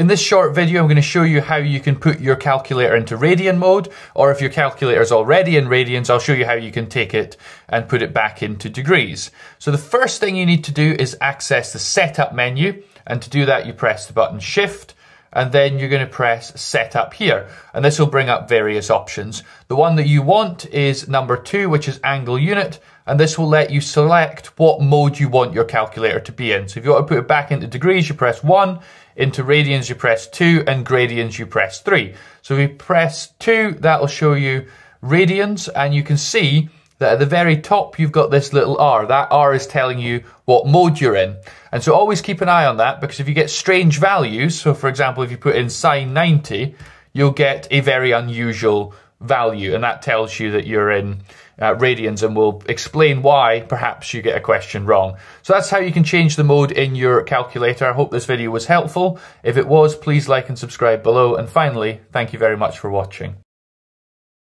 In this short video, I'm going to show you how you can put your calculator into radian mode, or if your calculator is already in radians, I'll show you how you can take it and put it back into degrees. So the first thing you need to do is access the setup menu, and to do that you press the button Shift, and then you're going to press Setup here, and this will bring up various options. The one that you want is number 2, which is angle unit, and this will let you select what mode you want your calculator to be in. So if you want to put it back into degrees, you press 1. Into radians you press 2, and gradients you press 3. So if we press 2, that'll show you radians, and you can see that at the very top you've got this little R. That R is telling you what mode you're in. And so always keep an eye on that, because if you get strange values, so for example if you put in sine 90, you'll get a very unusual value, and that tells you that you're in radians, and we'll explain why perhaps you get a question wrong. So that's how you can change the mode in your calculator. I hope this video was helpful. If it was, please like and subscribe below, and finally, thank you very much for watching.